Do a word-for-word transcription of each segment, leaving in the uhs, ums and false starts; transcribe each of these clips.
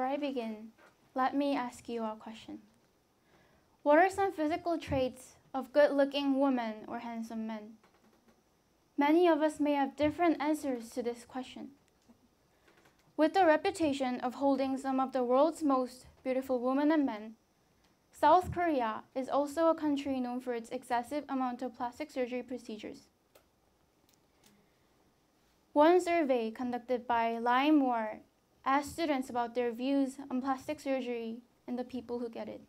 before I begin, let me ask you a question. What are some physical traits of good-looking women or handsome men? Many of us may have different answers to this question. With the reputation of holding some of the world's most beautiful women and men, South Korea is also a country known for its excessive amount of plastic surgery procedures. One survey conducted by Lime War asked students about their views on plastic surgery and the people who get it.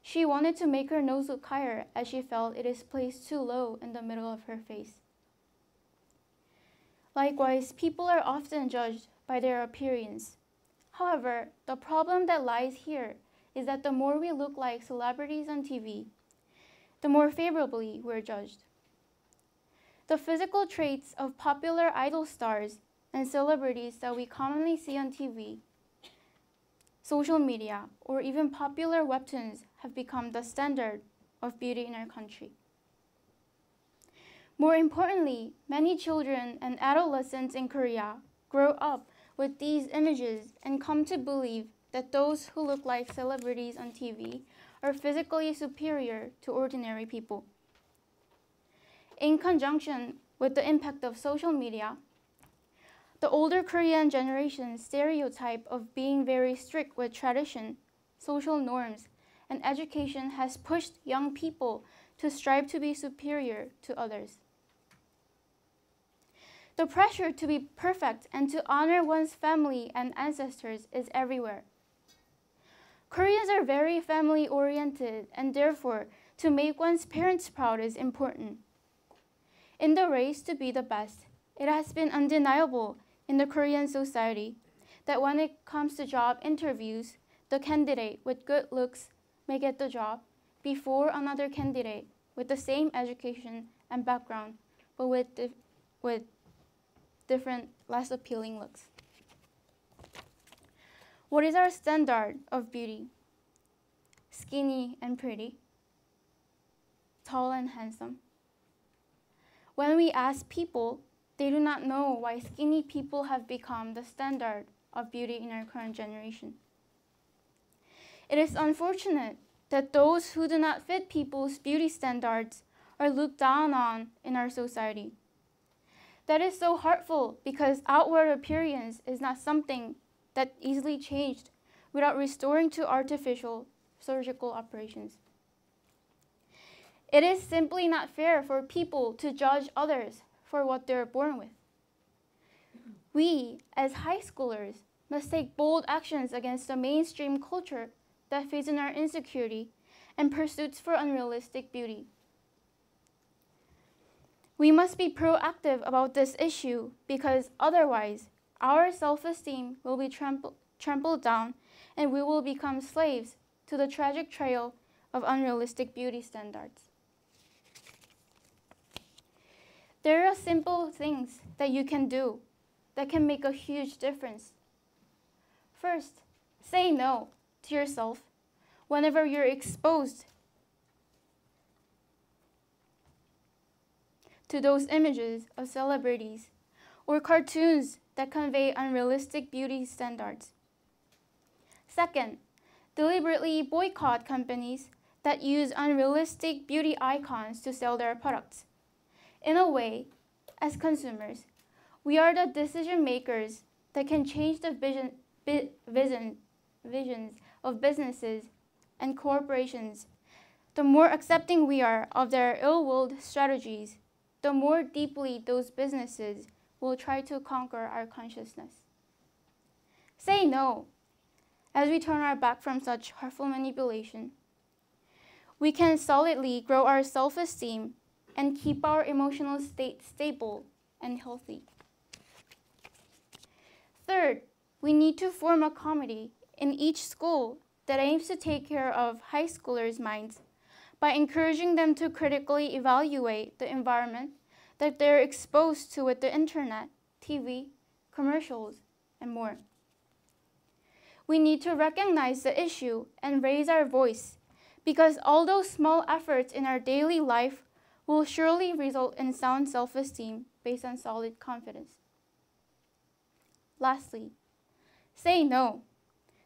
She wanted to make her nose look higher as she felt it is placed too low in the middle of her face. Likewise, people are often judged by their appearance. However, the problem that lies here is that the more we look like celebrities on T V, the more favorably we're judged. The physical traits of popular idol stars and celebrities that we commonly see on T V, social media, or even popular webtoons have become the standard of beauty in our country. More importantly, many children and adolescents in Korea grow up with these images and come to believe that those who look like celebrities on T V are physically superior to ordinary people. In conjunction with the impact of social media, the older Korean generation's stereotype of being very strict with tradition, social norms, and education has pushed young people to strive to be superior to others. The pressure to be perfect and to honor one's family and ancestors is everywhere. Koreans are very family-oriented, and therefore, to make one's parents proud is important. In the race to be the best, it has been undeniable in the Korean society that when it comes to job interviews, the candidate with good looks may get the job before another candidate with the same education and background, but with, dif with different, less appealing looks. What is our standard of beauty? Skinny and pretty, tall and handsome. When we ask people, they do not know why skinny people have become the standard of beauty in our current generation. It is unfortunate that those who do not fit people's beauty standards are looked down on in our society. That is so hurtful because outward appearance is not something that easily changed without restoring to artificial surgical operations. It is simply not fair for people to judge others for what they're born with. We, as high schoolers, must take bold actions against the mainstream culture that feeds in our insecurity and pursuits for unrealistic beauty. We must be proactive about this issue because otherwise, our self-esteem will be trample, trampled down and we will become slaves to the tragic trail of unrealistic beauty standards. There are simple things that you can do that can make a huge difference. First, say no to yourself whenever you're exposed to those images of celebrities or cartoons that convey unrealistic beauty standards. Second, deliberately boycott companies that use unrealistic beauty icons to sell their products. In a way, as consumers, we are the decision makers that can change the vision, vi, vision, visions of businesses and corporations. The more accepting we are of their ill-willed strategies, the more deeply those businesses will try to conquer our consciousness. Say no, as we turn our back from such harmful manipulation. We can solidly grow our self-esteem and keep our emotional state stable and healthy. Third, we need to form a committee in each school that aims to take care of high schoolers' minds by encouraging them to critically evaluate the environment that they're exposed to with the internet, T V, commercials, and more. We need to recognize the issue and raise our voice because all those small efforts in our daily life will surely result in sound self-esteem based on solid confidence. Lastly, Say no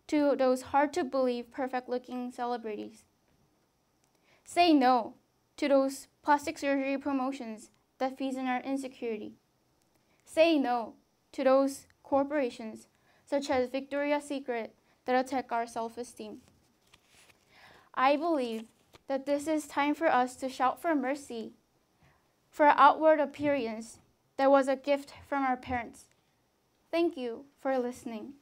to those hard-to-believe, perfect-looking celebrities. Say no to those plastic surgery promotions that feed in our insecurity. Say no to those corporations, such as Victoria's Secret, that attack our self-esteem. I believe that this is time for us to shout for mercy, for our outward appearance that was a gift from our parents. Thank you for listening.